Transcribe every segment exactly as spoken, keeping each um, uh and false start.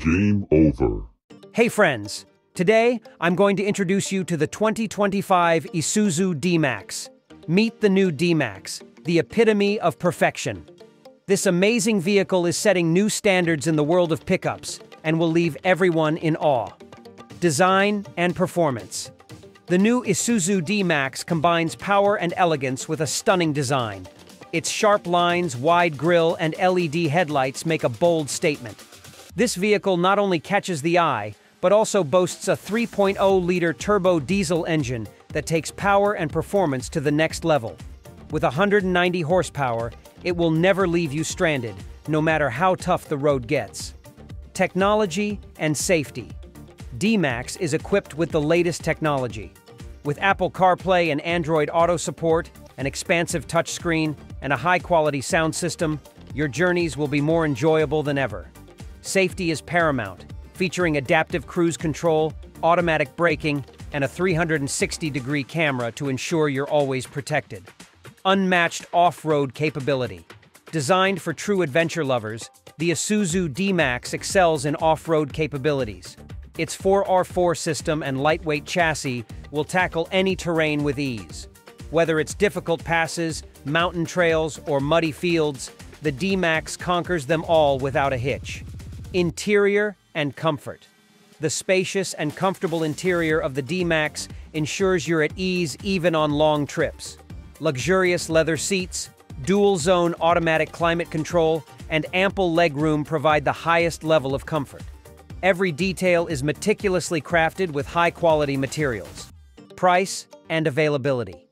Game over. Hey friends, today I'm going to introduce you to the twenty twenty-five Isuzu D-Max. Meet the new D-Max, the epitome of perfection. This amazing vehicle is setting new standards in the world of pickups and will leave everyone in awe. Design and performance. The new Isuzu D-Max combines power and elegance with a stunning design. Its sharp lines, wide grille, and L E D headlights make a bold statement. This vehicle not only catches the eye, but also boasts a three point oh liter turbo diesel engine that takes power and performance to the next level. With one hundred ninety horsepower, it will never leave you stranded, no matter how tough the road gets. Technology and safety. D-Max is equipped with the latest technology. With Apple CarPlay and Android Auto support, an expansive touchscreen, and a high-quality sound system, your journeys will be more enjoyable than ever. Safety is paramount, featuring adaptive cruise control, automatic braking, and a three hundred sixty degree camera to ensure you're always protected. Unmatched off-road capability. Designed for true adventure lovers, the Isuzu D-Max excels in off-road capabilities. Its four R four system and lightweight chassis will tackle any terrain with ease. Whether it's difficult passes, mountain trails, or muddy fields, the D-Max conquers them all without a hitch. Interior and comfort. The spacious and comfortable interior of the D-Max ensures you're at ease even on long trips. Luxurious leather seats, dual-zone automatic climate control, and ample legroom provide the highest level of comfort. Every detail is meticulously crafted with high-quality materials. Price and availability.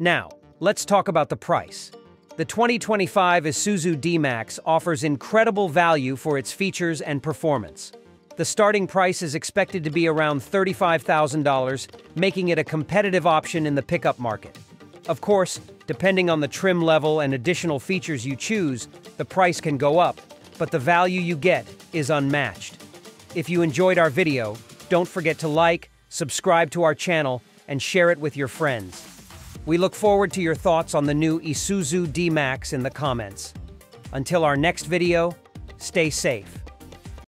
Now, let's talk about the price. The twenty twenty-five Isuzu D-Max offers incredible value for its features and performance. The starting price is expected to be around thirty-five thousand dollars, making it a competitive option in the pickup market. Of course, depending on the trim level and additional features you choose, the price can go up, but the value you get is unmatched. If you enjoyed our video, don't forget to like, subscribe to our channel, and share it with your friends. We look forward to your thoughts on the new Isuzu D-Max in the comments. Until our next video, stay safe.